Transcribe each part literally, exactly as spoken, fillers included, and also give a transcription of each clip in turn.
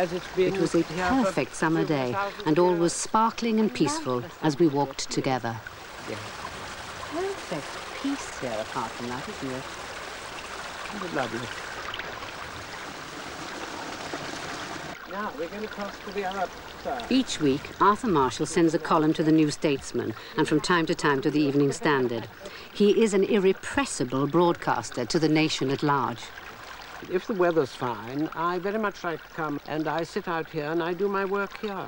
It was a perfect summer day, and all was sparkling and peaceful as we walked together. Perfect peace here apart from that, isn't it? Isn't it lovely? Now we're going to cross to the Arab side. Each week, Arthur Marshall sends a column to the New Statesman and from time to time to the Evening Standard. He is an irrepressible broadcaster to the nation at large. If the weather's fine, I very much like to come and I sit out here and I do my work here.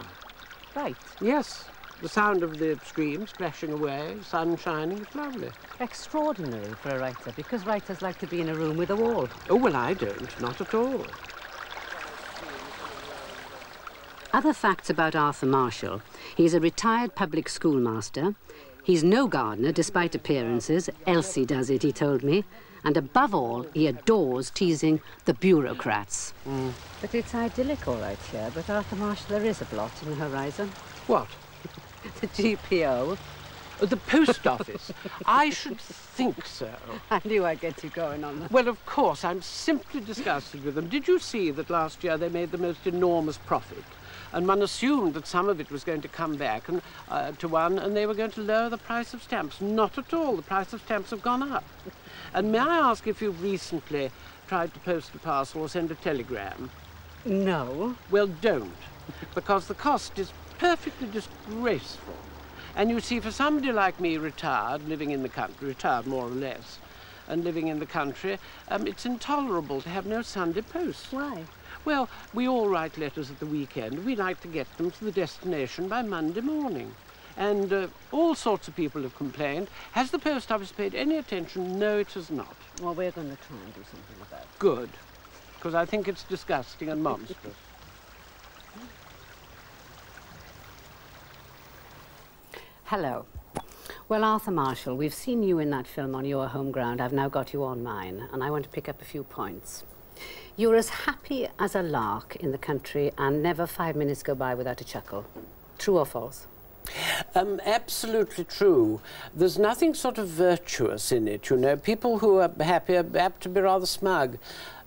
Right. Yes. The sound of the stream splashing away, sun shining, it's lovely. Extraordinary for a writer, because writers like to be in a room with a wall. Oh, well, I don't, not at all. Other facts about Arthur Marshall. He's a retired public schoolmaster. He's no gardener, despite appearances. Elsie does it, he told me. And above all, he adores teasing the bureaucrats. Mm. But it's idyllic all right here, but Arthur Marshall, there is a blot on the horizon. What? The G P O. The post office. I should think so. I knew I'd get you going on that. Well, of course, I'm simply disgusted with them. Did you see that last year they made the most enormous profit? And one assumed that some of it was going to come back and, uh, to one, and they were going to lower the price of stamps. Not at all. The price of stamps have gone up. And may I ask if you recently tried to post a parcel or send a telegram? No. Well, don't, because the cost is perfectly disgraceful. And you see, for somebody like me, retired, living in the country, retired more or less, and living in the country, um, it's intolerable to have no Sunday post. Why? Well, we all write letters at the weekend. We like to get them to the destination by Monday morning. And uh, all sorts of people have complained. Has the post office paid any attention? No, it has not. Well, we're going to try and do something about it. Good, because I think it's disgusting and monstrous. Hello. Well, Arthur Marshall, we've seen you in that film on your home ground. I've now got you on mine, and I want to pick up a few points. You're as happy as a lark in the country, and never five minutes go by without a chuckle. True or false? Um, absolutely true. There's nothing sort of virtuous in it, you know. People who are happy are apt to be rather smug.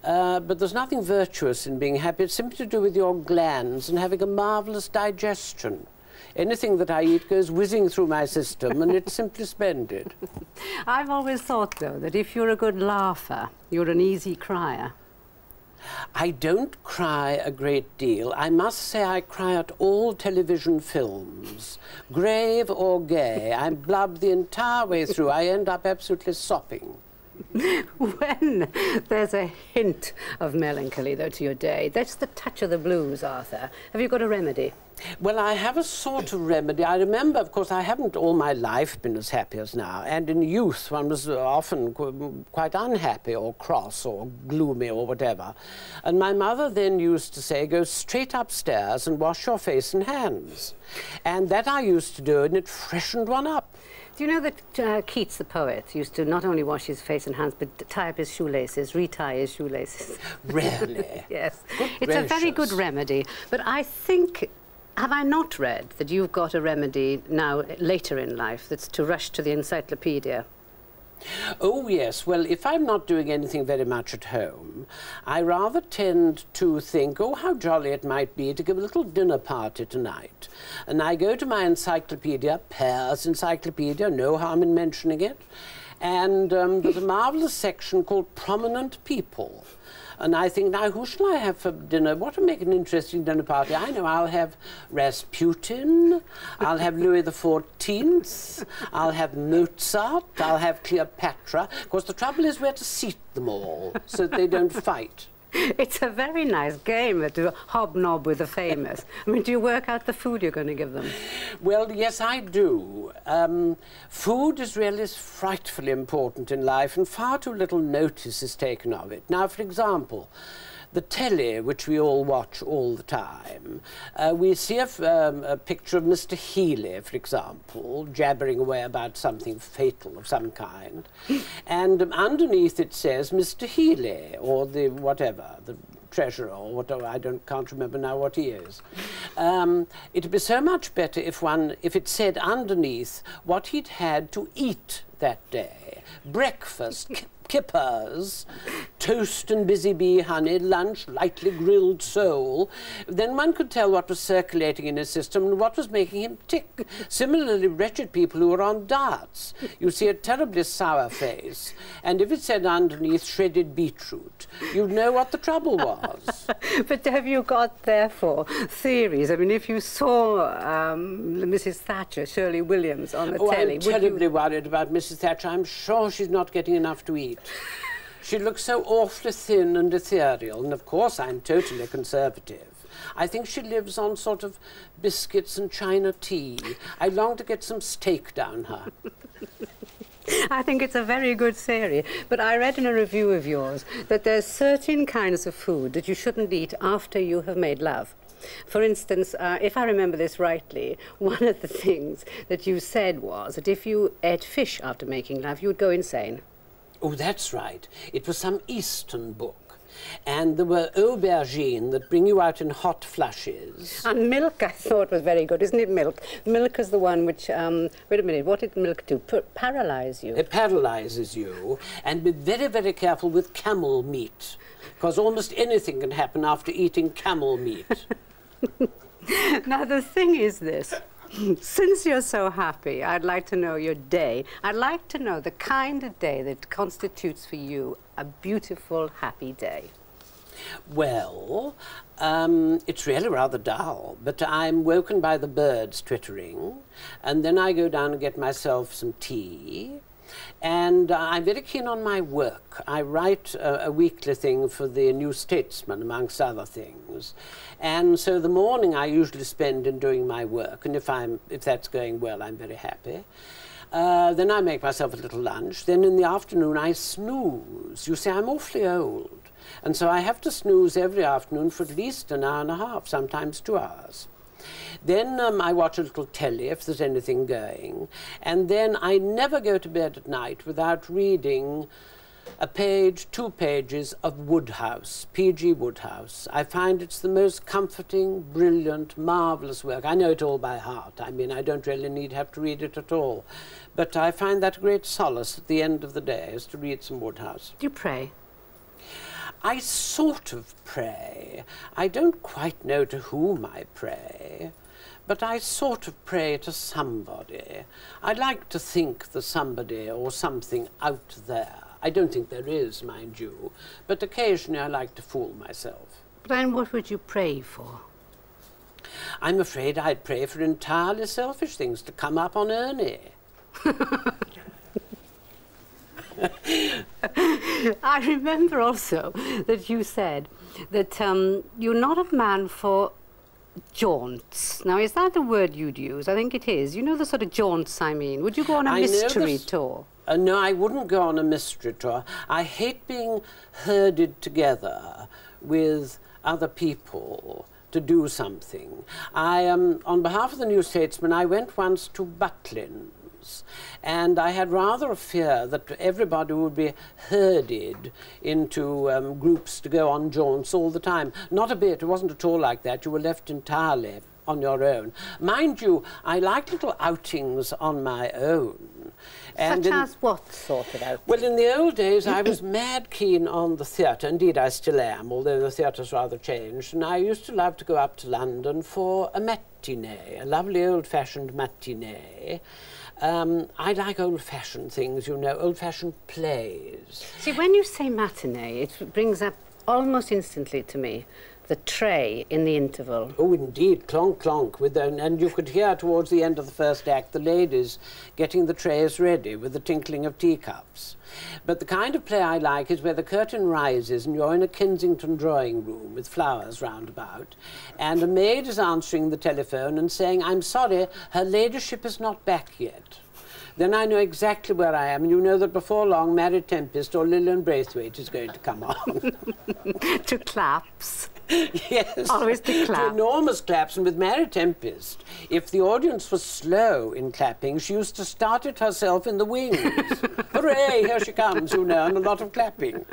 Uh, but there's nothing virtuous in being happy. It's simply to do with your glands and having a marvellous digestion. Anything that I eat goes whizzing through my system and it's simply splendid. I've always thought, though, that if you're a good laugher, you're an easy crier. I don't cry a great deal. I must say I cry at all television films, grave or gay. I blub the entire way through. I end up absolutely sopping. When there's a hint of melancholy, though, to your day, that's the touch of the blues, Arthur. Have you got a remedy? Well, I have a sort of remedy. I remember, of course, I haven't all my life been as happy as now. And in youth, one was often qu quite unhappy or cross or gloomy or whatever. And my mother then used to say, go straight upstairs and wash your face and hands. And that I used to do, and it freshened one up. Do you know that uh, Keats, the poet, used to not only wash his face and hands, but tie up his shoelaces, retie his shoelaces? Really? Yes. Good it's gracious. A very good remedy. But I think, have I not read that you've got a remedy now, later in life, that's to rush to the encyclopedia? Oh, yes. Well, if I'm not doing anything very much at home, I rather tend to think, oh, how jolly it might be to give a little dinner party tonight. And I go to my encyclopedia, Pear's Encyclopedia, no harm in mentioning it, and um, there's a marvellous section called Prominent People. And I think, now, who shall I have for dinner? What will make an interesting dinner party? I know I'll have Rasputin, I'll have Louis the Fourteenth, I'll have Mozart, I'll have Cleopatra. Of course, the trouble is where to seat them all so that they don't fight. It's a very nice game to hobnob with the famous. I mean, do you work out the food you're going to give them? Well, yes, I do. Um, food is really frightfully important in life, and far too little notice is taken of it. Now, for example, the telly, which we all watch all the time, uh, we see a, um, a picture of Mister Healey, for example, jabbering away about something fatal of some kind, and um, underneath it says Mister Healey, or the whatever, the treasurer, or whatever, I don't, can't remember now what he is. Um, it'd be so much better if, one, if it said underneath what he'd had to eat that day, breakfast, kippers, toast and busy bee honey, lunch, lightly grilled sole, then one could tell what was circulating in his system and what was making him tick. Similarly, wretched people who were on diets. You see a terribly sour face, and if it said underneath shredded beetroot, you'd know what the trouble was. But have you got, therefore, theories? I mean, if you saw um, Mrs Thatcher, Shirley Williams, on the oh, telly... I'm terribly you... worried about Mrs Thatcher. I'm sure she's not getting enough to eat. She looks so awfully thin and ethereal, and of course I'm totally conservative. I think she lives on sort of biscuits and China tea. I long to get some steak down her. I think it's a very good theory, but I read in a review of yours that there's certain kinds of food that you shouldn't eat after you have made love. For instance, uh, if I remember this rightly, one of the things that you said was that if you ate fish after making love, you would go insane. Oh, that's right. It was some Eastern book. And there were aubergine that bring you out in hot flushes. And milk, I thought, was very good, isn't it, milk? Milk is the one which, um, wait a minute, what did milk do? P paralyze you. It paralyzes you, and be very, very careful with camel meat, because almost anything can happen after eating camel meat. Now, the thing is this. Since you're so happy, I'd like to know your day. I'd like to know the kind of day that constitutes for you a beautiful, happy day. Well, um, it's really rather dull, but I'm woken by the birds twittering, and then I go down and get myself some tea. And uh, I'm very keen on my work. I write uh, a weekly thing for the New Statesman, amongst other things. And so the morning I usually spend in doing my work, and if, I'm, if that's going well, I'm very happy. Uh, then I make myself a little lunch. Then in the afternoon I snooze. You see, I'm awfully old, and so I have to snooze every afternoon for at least an hour and a half, sometimes two hours. Then um, I watch a little telly if there's anything going, and then I never go to bed at night without reading a page, two pages of Wodehouse, P G Wodehouse. I find it's the most comforting, brilliant, marvellous work. I know it all by heart. I mean, I don't really need to have to read it at all. But I find that a great solace at the end of the day is to read some Wodehouse. Do you pray? I sort of pray. I don't quite know to whom I pray, but I sort of pray to somebody. I like to think there's somebody or something out there. I don't think there is, mind you, but occasionally I like to fool myself. Then what would you pray for? I'm afraid I'd pray for entirely selfish things to come up on Ernie. I remember also that you said that um, you're not a man for jaunts. Now, is that the word you'd use? I think it is. You know the sort of jaunts I mean. Would you go on a I mystery tour? Uh, no, I wouldn't go on a mystery tour. I hate being herded together with other people to do something. I, um, on behalf of the New Statesman, I went once to Butlin. And I had rather a fear that everybody would be herded into um, groups to go on jaunts all the time. Not a bit. It wasn't at all like that. You were left entirely on your own. Mind you, I like little outings on my own. And Such as what sort of outings? Well, in the old days, I was mad keen on the theatre. Indeed, I still am, although the theatre's rather changed. And I used to love to go up to London for a matinee, a lovely old-fashioned matinee. Um, I like old-fashioned things, you know, old-fashioned plays. See, when you say matinee, it brings up almost instantly to me the tray in the interval. Oh, indeed, clonk, clonk. With the, and you could hear towards the end of the first act the ladies getting the trays ready with the tinkling of teacups. But the kind of play I like is where the curtain rises and you're in a Kensington drawing room with flowers round about, and a maid is answering the telephone and saying, "I'm sorry, her ladyship is not back yet." Then I know exactly where I am, and you know that before long Mary Tempest or Lillian Braithwaite is going to come on. To claps. Yes. Always to clap. To enormous claps, and with Mary Tempest, if the audience was slow in clapping, she used to start it herself in the wings. Hooray, here she comes, you know, and a lot of clapping.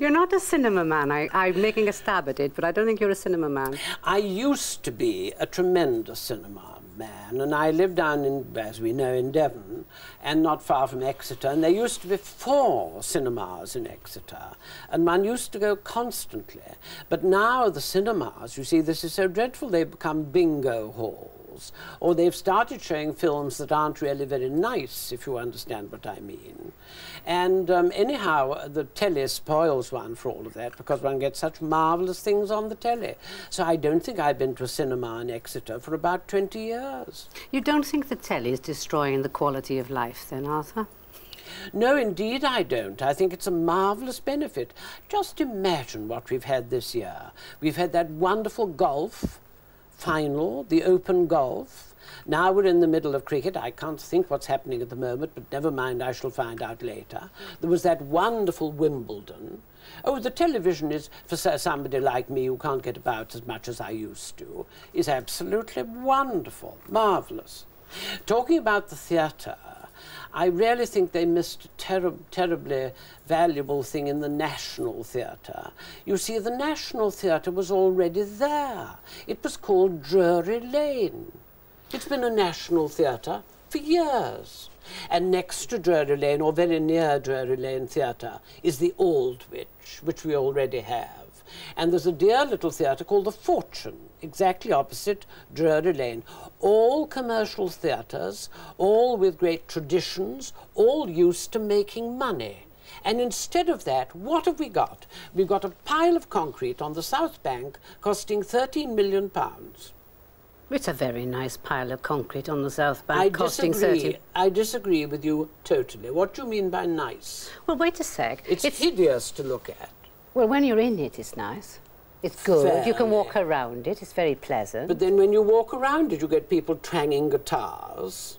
You're not a cinema man. I, I'm making a stab at it, but I don't think you're a cinema man. I used to be a tremendous cinema man. man, and I lived down in, as we know, in Devon, and not far from Exeter, and there used to be four cinemas in Exeter, and one used to go constantly. But now the cinemas, you see, this is so dreadful, they've become bingo halls. Or they've started showing films that aren't really very nice, if you understand what I mean. And um, anyhow, the telly spoils one for all of that, because one gets such marvellous things on the telly. So I don't think I've been to a cinema in Exeter for about twenty years. You don't think the telly is destroying the quality of life then, Arthur? No, indeed I don't. I think it's a marvellous benefit. Just imagine what we've had this year. We've had that wonderful golf final, the Open Golf. Now we're in the middle of cricket. I can't think what's happening at the moment, but never mind, I shall find out later. There was that wonderful Wimbledon. Oh, the television is, for somebody like me who can't get about as much as I used to, is absolutely wonderful, marvellous. Talking about the theatre, I really think they missed a terrib terribly valuable thing in the National Theatre. You see, the National Theatre was already there. It was called Drury Lane. It's been a National Theatre for years. And next to Drury Lane, or very near Drury Lane Theatre, is the Aldwych, which we already have. And there's a dear little theatre called The Fortune, exactly opposite Drury Lane. All commercial theatres, all with great traditions, all used to making money. And instead of that, what have we got? We've got a pile of concrete on the South Bank costing thirteen million pounds. It's a very nice pile of concrete on the South Bank, I costing thirty. I disagree with you totally. What do you mean by nice? Well, wait a sec. It's, it's hideous to look at. Well, when you're in it, it's nice. It's good. Fairly. You can walk around it. It's very pleasant. But then when you walk around it, you get people twanging guitars.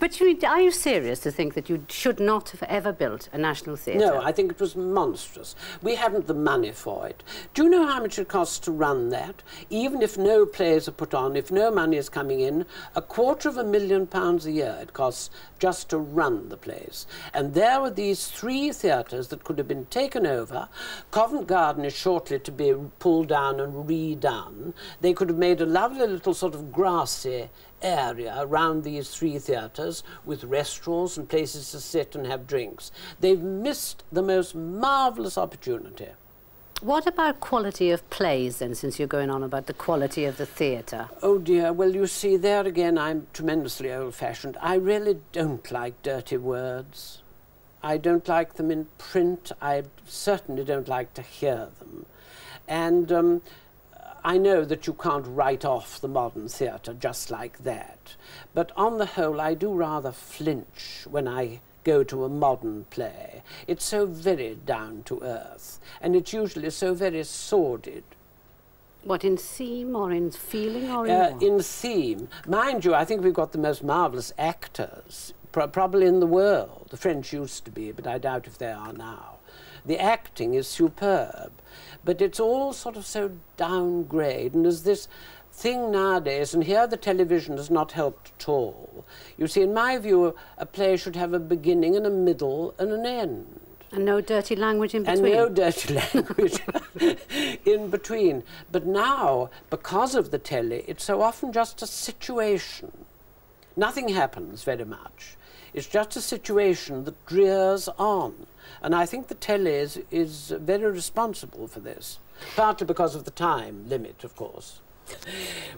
But you, are you serious to think that you should not have ever built a National Theatre? No, I think it was monstrous. We haven't the money for it. Do you know how much it costs to run that? Even if no plays are put on, if no money is coming in, a quarter of a million pounds a year it costs just to run the place. And there were these three theatres that could have been taken over. Covent Garden is shortly to be pulled down and redone. They could have made a lovely little sort of grassy area around these three theatres with restaurants and places to sit and have drinks. They've missed the most marvellous opportunity. What about quality of plays then, since you're going on about the quality of the theatre? Oh dear, well you see, there again I'm tremendously old-fashioned. I really don't like dirty words. I don't like them in print. I certainly don't like to hear them. And um, I know that you can't write off the modern theatre just like that, but on the whole I do rather flinch when I go to a modern play. It's so very down to earth, and it's usually so very sordid. What, in theme or in feeling or in uh, what? In theme. Mind you, I think we've got the most marvellous actors, pro probably in the world. The French used to be, but I doubt if they are now. The acting is superb, but it's all sort of so downgrade, and there's this thing nowadays, and here the television has not helped at all. You see, in my view, a play should have a beginning and a middle and an end. And no dirty language in between. And no dirty language in between. But now, because of the telly, it's so often just a situation. Nothing happens very much. It's just a situation that drears on. And I think the telly is, is very responsible for this, partly because of the time limit, of course.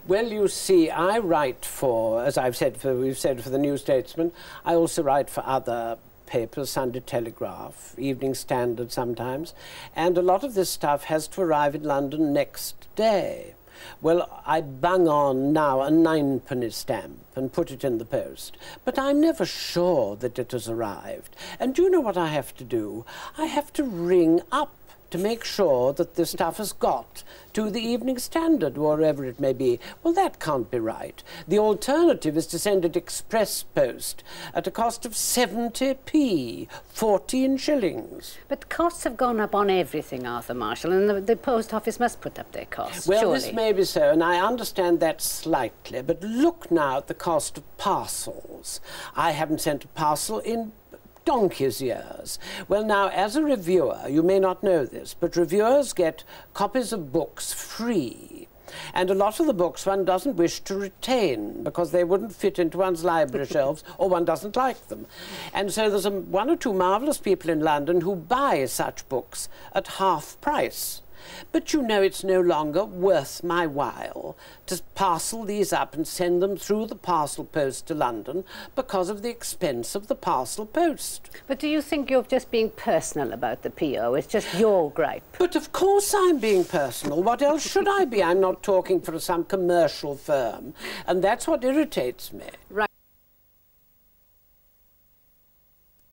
Well, you see, I write for, as I've said, for, we've said, for the New Statesman. I also write for other papers, Sunday Telegraph, Evening Standard sometimes, and a lot of this stuff has to arrive in London next day. Well, I bung on now a ninepenny stamp and put it in the post, but I'm never sure that it has arrived. And do you know what I have to do? I have to ring up to make sure that this stuff has got to the Evening Standard, wherever it may be. Well, that can't be right. The alternative is to send it express post at a cost of seventy p, fourteen shillings. But costs have gone up on everything, Arthur Marshall, and the, the post office must put up their costs, well, surely. This may be so, and I understand that slightly, but look now at the cost of parcels. I haven't sent a parcel in donkey's years. Well, now, as a reviewer, you may not know this, but reviewers get copies of books free. And a lot of the books one doesn't wish to retain because they wouldn't fit into one's library shelves, or one doesn't like them. And so there's a, one or two marvellous people in London who buy such books at half price. But you know it's no longer worth my while to parcel these up and send them through the parcel post to London because of the expense of the parcel post. But do you think you're just being personal about the P O? It's just your gripe. But of course I'm being personal. What else should I be? I'm not talking for some commercial firm. And that's what irritates me. Right.